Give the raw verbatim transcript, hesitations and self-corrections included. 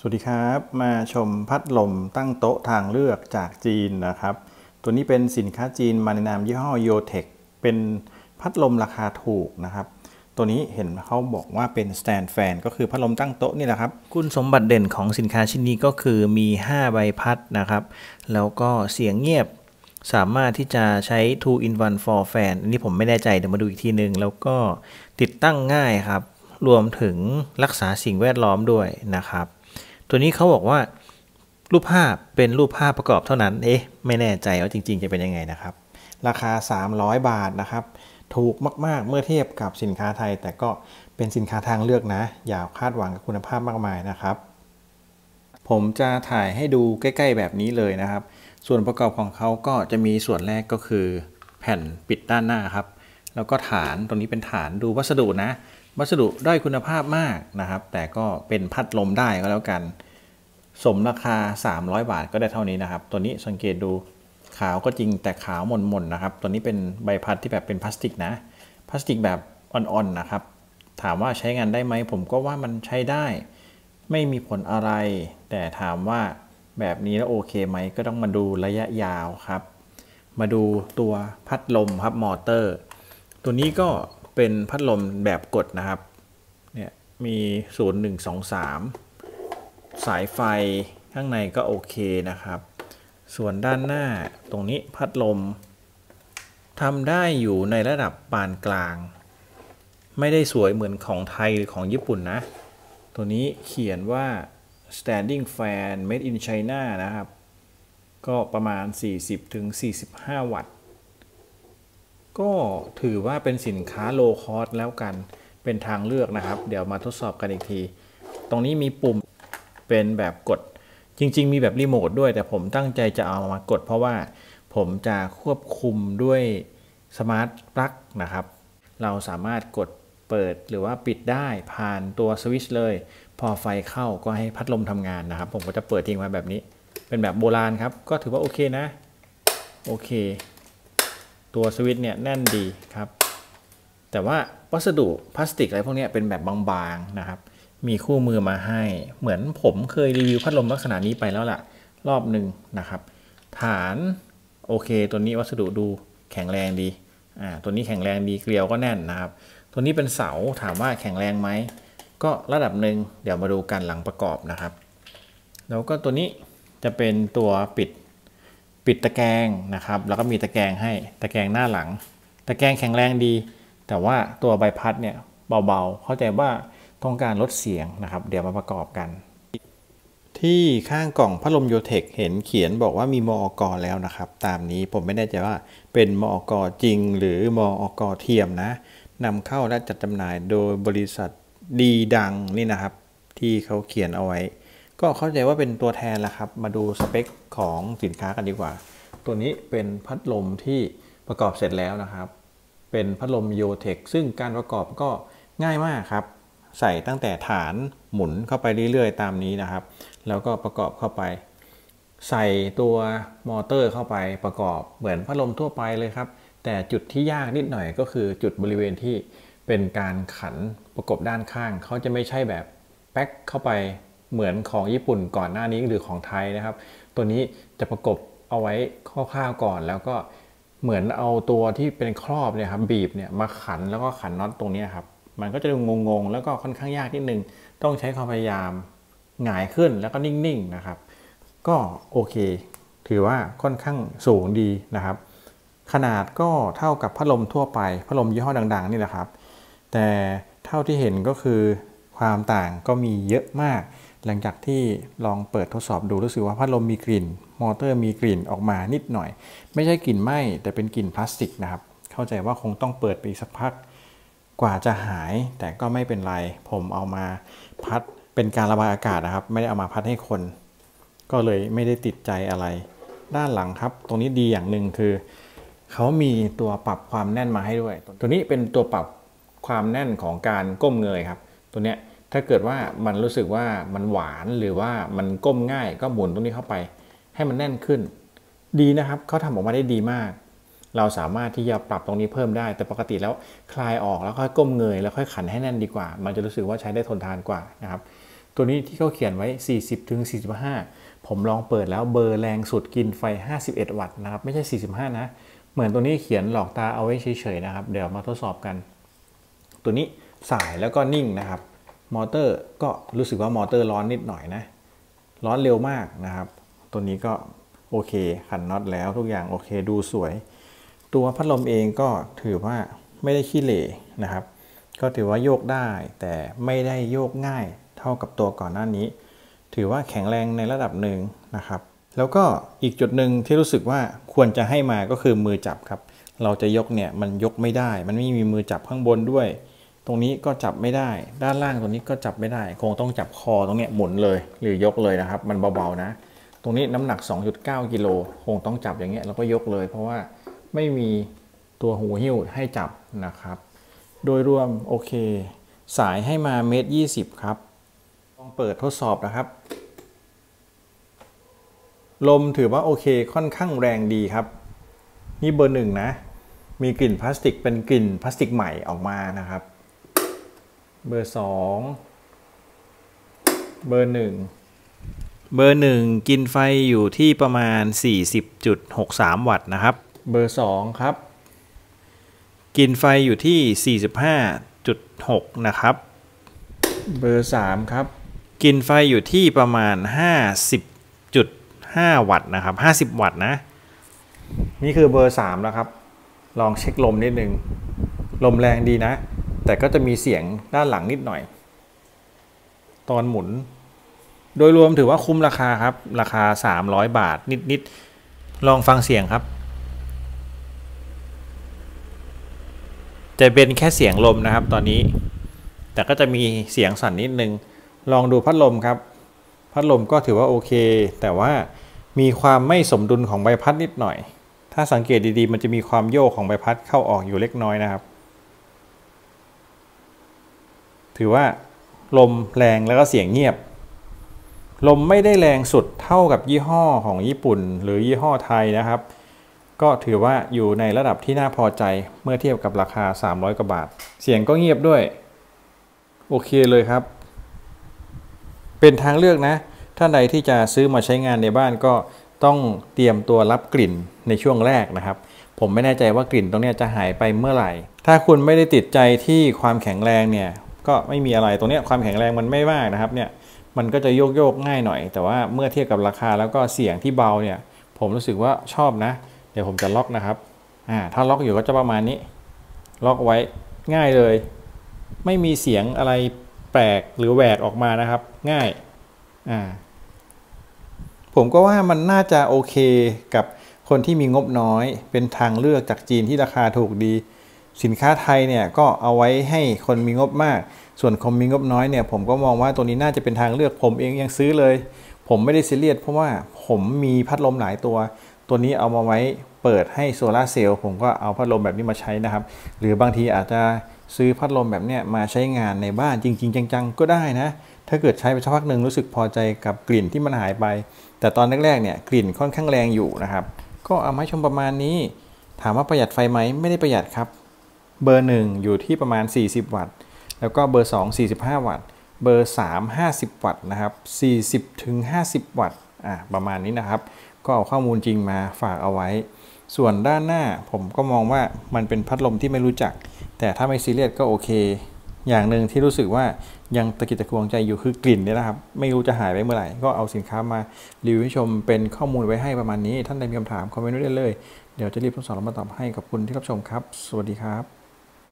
สวัสดีครับมาชมพัดลมตั้งโต๊ะทางเลือกจากจีนนะครับตัวนี้เป็นสินค้าจีนมาในนามยี่ห้อ โยเทค เป็นพัดลมราคาถูกนะครับตัวนี้เห็นเขาบอกว่าเป็น สแตนด์แฟน ก็คือพัดลมตั้งโต๊ะนี่แหละครับคุณสมบัติเด่นของสินค้าชิ้นนี้ก็คือมีห้าใบพัดนะครับแล้วก็เสียงเงียบสามารถที่จะใช้ ทู อิน วัน for fan อันนี้ผมไม่แน่ใจเดี๋ยวมาดูอีกทีนึงแล้วก็ติดตั้งง่ายครับรวมถึงรักษาสิ่งแวดล้อมด้วยนะครับตัวนี้เขาบอกว่ารูปภาพเป็นรูปภาพประกอบเท่านั้นเอ๊ะไม่แน่ใจว่าจริงๆจะเป็นยังไงนะครับราคาสามร้อยบาทนะครับถูกมากๆเมื่อเทียบกับสินค้าไทยแต่ก็เป็นสินค้าทางเลือกนะอย่าคาดหวังกับคุณภาพมากมายนะครับผมจะถ่ายให้ดูใกล้ๆแบบนี้เลยนะครับส่วนประกอบของเขาก็จะมีส่วนแรกก็คือแผ่นปิดด้านหน้าครับแล้วก็ฐานตรงนี้เป็นฐานดูวัสดุนะวัสดุด้อยคุณภาพมากนะครับแต่ก็เป็นพัดลมได้ก็แล้วกันสมราคาสามร้อยบาทก็ได้เท่านี้นะครับตัวนี้สังเกตดูขาวก็จริงแต่ขาวหม่นๆนะครับตัวนี้เป็นใบพัดที่แบบเป็นพลาสติกนะพลาสติกแบบอ่อนๆนะครับถามว่าใช้งานได้ไหมผมก็ว่ามันใช้ได้ไม่มีผลอะไรแต่ถามว่าแบบนี้แล้วโอเคไหมก็ต้องมาดูระยะยาวครับมาดูตัวพัดลมครับมอเตอร์ตัวนี้ก็เป็นพัดลมแบบกดนะครับเนี่ยมีศูนย์ หนึ่ง สอง สามสายไฟข้างในก็โอเคนะครับส่วนด้านหน้าตรงนี้พัดลมทำได้อยู่ในระดับปานกลางไม่ได้สวยเหมือนของไทยหรือของญี่ปุ่นนะตัวนี้เขียนว่า สแตนดิ้งแฟน made in China นะครับก็ประมาณ สี่สิบถึงสี่สิบห้าวัตต์ก็ถือว่าเป็นสินค้าโลคอสแล้วกันเป็นทางเลือกนะครับเดี๋ยวมาทดสอบกันอีกทีตรงนี้มีปุ่มเป็นแบบกดจริงๆมีแบบรีโมทด้วยแต่ผมตั้งใจจะเอามากดเพราะว่าผมจะควบคุมด้วยสมาร์ทปลั๊กนะครับเราสามารถกดเปิดหรือว่าปิดได้ผ่านตัวสวิตช์เลยพอไฟเข้าก็ให้พัดลมทำงานนะครับผมก็จะเปิดทิ้งไว้แบบนี้เป็นแบบโบราณครับก็ถือว่าโอเคนะโอเคตัวสวิตช์เนี่ยแน่นดีครับแต่ว่าวัสดุพลาสติกอะไรพวกนี้เป็นแบบบางๆนะครับมีคู่มือมาให้เหมือนผมเคยรีวิวพัดลมลักษณะนี้ไปแล้วล่ะรอบหนึ่งนะครับฐานโอเคตัวนี้วัสดุดูแข็งแรงดีอ่าตัวนี้แข็งแรงดีเกลียวก็แน่นนะครับตัวนี้เป็นเสาถามว่าแข็งแรงไหมก็ระดับหนึ่งเดี๋ยวมาดูกันหลังประกอบนะครับแล้วก็ตัวนี้จะเป็นตัวปิดปิดตะแกรงนะครับแล้วก็มีตะแกรงให้ตะแกรงหน้าหลังตะแกรงแข็งแรงดีแต่ว่าตัวใบพัดเนี่ยเบาๆเข้าใจว่าต้องการลดเสียงนะครับเดี๋ยวมาประกอบกันที่ข้างกล่องพัดลม โยเทค เห็นเขียนบอกว่ามีมอก.แล้วนะครับตามนี้ผมไม่แน่ใจว่าเป็นมอก.จริงหรือมอก.เทียมนะนำเข้าและจัดจำหน่ายโดยบริษัทดีดังนี่นะครับที่เขาเขียนเอาไว้ก็เข้าใจว่าเป็นตัวแทนละครับมาดูสเปคของสินค้ากันดีกว่าตัวนี้เป็นพัดลมที่ประกอบเสร็จแล้วนะครับเป็นพัดลม โยเทค ซึ่งการประกอบก็ง่ายมากครับใส่ตั้งแต่ฐานหมุนเข้าไปเรื่อยๆตามนี้นะครับแล้วก็ประกอบเข้าไปใส่ตัวมอเตอร์เข้าไปประกอบเหมือนพัดลมทั่วไปเลยครับแต่จุดที่ยากนิดหน่อยก็คือจุดบริเวณที่เป็นการขันประกบด้านข้างเขาจะไม่ใช่แบบแป๊กเข้าไปเหมือนของญี่ปุ่นก่อนหน้านี้หรือของไทยนะครับตัวนี้จะประกบเอาไว้คร่าวๆก่อนแล้วก็เหมือนเอาตัวที่เป็นครอบเนี่ยครับบีบเนี่ยมาขันแล้วก็ขันน็อตตรงนี้ครับมันก็จะงงๆแล้วก็ค่อนข้างยากนิดนึงต้องใช้ความพยายามหงายขึ้นแล้วก็นิ่งๆนะครับก็โอเคถือว่าค่อนข้างสูงดีนะครับขนาดก็เท่ากับพัดลมทั่วไปพัดลมยี่ห้อดังๆนี่แหละครับแต่เท่าที่เห็นก็คือความต่างก็มีเยอะมากหลังจากที่ลองเปิดทดสอบดูรู้สึกว่าพัดลมมีกลิ่นมอเตอร์มีกลิ่นออกมานิดหน่อยไม่ใช่กลิ่นไหม้แต่เป็นกลิ่นพลาสติกนะครับเข้าใจว่าคงต้องเปิดไปสักพักกว่าจะหายแต่ก็ไม่เป็นไรผมเอามาพัดเป็นการระบายอากาศนะครับไม่ได้เอามาพัดให้คนก็เลยไม่ได้ติดใจอะไรด้านหลังครับตรงนี้ดีอย่างหนึ่งคือเขามีตัวปรับความแน่นมาให้ด้วยตัวนี้เป็นตัวปรับความแน่นของการก้มเงยครับตัวเนี้ยถ้าเกิดว่ามันรู้สึกว่ามันหวานหรือว่ามันก้มง่ายก็หมุนตรงนี้เข้าไปให้มันแน่นขึ้นดีนะครับเขาทำออกมาได้ดีมากเราสามารถที่จะปรับตรงนี้เพิ่มได้แต่ปกติแล้วคลายออกแล้วค่อยก้มเงยแล้วค่อยขันให้แน่นดีกว่ามันจะรู้สึกว่าใช้ได้ทนทานกว่านะครับ ตัวนี้ที่เขาเขียนไว้ สี่สิบถึงสี่สิบห้า ผมลองเปิดแล้วเบอร์แรงสุดกินไฟห้าสิบเอ็ดวัตต์นะครับไม่ใช่สี่สิบห้านะเหมือนตัวนี้เขียนหลอกตาเอาไว้เฉยๆนะครับเดี๋ยวมาทดสอบกันตัวนี้สายแล้วก็นิ่งนะครับมอเตอร์ก็รู้สึกว่ามอเตอร์ร้อนนิดหน่อยนะร้อนเร็วมากนะครับตัวนี้ก็โอเคขันน็อตแล้วทุกอย่างโอเคดูสวยตัวพัดลมเองก็ถือว่าไม่ได้ขี้เหร่นะครับก็ถือว่าโยกได้แต่ไม่ได้โยกง่ายเท่ากับตัวก่อนหน้านี้ถือว่าแข็งแรงในระดับหนึ่งนะครับแล้วก็อีกจุดหนึ่งที่รู้สึกว่าควรจะให้มาก็คือมือจับครับเราจะยกเนี่ยมันยกไม่ได้มันไม่มีมือจับข้างบนด้วยตรงนี้ก็จับไม่ได้ด้านล่างตรงนี้ก็จับไม่ได้คงต้องจับคอตรงเนี้ยหมุนเลยหรือยกเลยนะครับมันเบาๆนะตรงนี้น้ำหนัก สองจุดเก้า กิโลคงต้องจับอย่างเงี้ยแล้วก็ยกเลยเพราะว่าไม่มีตัวหูหิ้วให้จับนะครับโดยรวมโอเคสายให้มาเมตรยี่สิบครับลองเปิดทดสอบนะครับลมถือว่าโอเคค่อนข้างแรงดีครับนี่เบอร์หนึ่งนะมีกลิ่นพลาสติกเป็นกลิ่นพลาสติกใหม่ออกมานะครับเบอร์สองเบอร์หนึ่งเบอร์หนึ่งกินไฟอยู่ที่ประมาณ สี่สิบจุดหกสาม วัตต์นะครับเบอร์สองครับกินไฟอยู่ที่ สี่สิบห้าจุดหก นะครับเบอร์สามครับกินไฟอยู่ที่ประมาณ ห้าสิบจุดห้า วัตต์นะครับ ห้าสิบ วัตต์นะนี่คือเบอร์สามแล้วครับลองเช็คลมนิดนึงลมแรงดีนะแต่ก็จะมีเสียงด้านหลังนิดหน่อยตอนหมุนโดยรวมถือว่าคุ้มราคาครับราคาสามร้อยบาทนิดๆลองฟังเสียงครับจะเป็นแค่เสียงลมนะครับตอนนี้แต่ก็จะมีเสียงสั่นนิดนึงลองดูพัดลมครับพัดลมก็ถือว่าโอเคแต่ว่ามีความไม่สมดุลของใบพัดนิดหน่อยถ้าสังเกตดีๆมันจะมีความโยกของใบพัดเข้าออกอยู่เล็กน้อยนะครับถือว่าลมแรงแล้วก็เสียงเงียบลมไม่ได้แรงสุดเท่ากับยี่ห้อของญี่ปุ่นหรือยี่ห้อไทยนะครับก็ถือว่าอยู่ในระดับที่น่าพอใจเมื่อเทียบกับราคาสามร้อยกว่าบาทเสียงก็เงียบด้วยโอเคเลยครับเป็นทางเลือกนะท่านใดที่จะซื้อมาใช้งานในบ้านก็ต้องเตรียมตัวรับกลิ่นในช่วงแรกนะครับผมไม่แน่ใจว่ากลิ่นตรงนี้จะหายไปเมื่อไหร่ถ้าคุณไม่ได้ติดใจที่ความแข็งแรงเนี่ยก็ไม่มีอะไรตรงนี้ความแข็งแรงมันไม่มากนะครับเนี่ยมันก็จะโยกโยกง่ายหน่อยแต่ว่าเมื่อเทียบกับราคาแล้วก็เสียงที่เบาเนี่ยผมรู้สึกว่าชอบนะเดี๋ยวผมจะล็อกนะครับอ่าถ้าล็อกอยู่ก็จะประมาณนี้ล็อกไว้ง่ายเลยไม่มีเสียงอะไรแปลกหรือแหวกออกมานะครับง่ายอ่าผมก็ว่ามันน่าจะโอเคกับคนที่มีงบน้อยเป็นทางเลือกจากจีนที่ราคาถูกดีสินค้าไทยเนี่ยก็เอาไว้ให้คนมีงบมากส่วนคนมีงบน้อยเนี่ยผมก็มองว่าตัวนี้น่าจะเป็นทางเลือกผมเองยังซื้อเลยผมไม่ได้ซีเรียสเพราะว่าผมมีพัดลมหลายตัวตัวนี้เอามาไว้เปิดให้โซลาร์เซลล์ผมก็เอาพัดลมแบบนี้มาใช้นะครับหรือบางทีอาจจะซื้อพัดลมแบบเนี้ยมาใช้งานในบ้านจริงๆจังๆก็ได้นะถ้าเกิดใช้ไปสักพักหนึ่งรู้สึกพอใจกับกลิ่นที่มันหายไปแต่ตอนแรกๆเนี่ยกลิ่นค่อนข้างแรงอยู่นะครับก็เอามาชมประมาณนี้ถามว่าประหยัดไฟไหมไม่ได้ประหยัดครับเบอร์หนึ่งอยู่ที่ประมาณสี่สิบวัตต์แล้วก็เบอร์สอง สี่สิบห้าวัตต์เบอร์สาม ห้าสิบวัตต์นะครับสี่สิบถึงห้าสิบวัตต์อ่ะประมาณนี้นะครับก็เอาข้อมูลจริงมาฝากเอาไว้ส่วนด้านหน้าผมก็มองว่ามันเป็นพัดลมที่ไม่รู้จักแต่ถ้าไม่ซีเรียสก็โอเคอย่างหนึ่งที่รู้สึกว่ายังตะกิดตะกวงใจอยู่คือกลิ่นนี่นะครับไม่รู้จะหายไปเมื่อไหร่ก็เอาสินค้ามารีวิวให้ชมเป็นข้อมูลไว้ให้ประมาณนี้ท่านใดมีคำถามคอมเมนต์ไว้ได้เลยเดี๋ยวจะรีบทดสอบแล้วมาตอบให้ขอบคุณที่รับชมครับสวัสดีครับ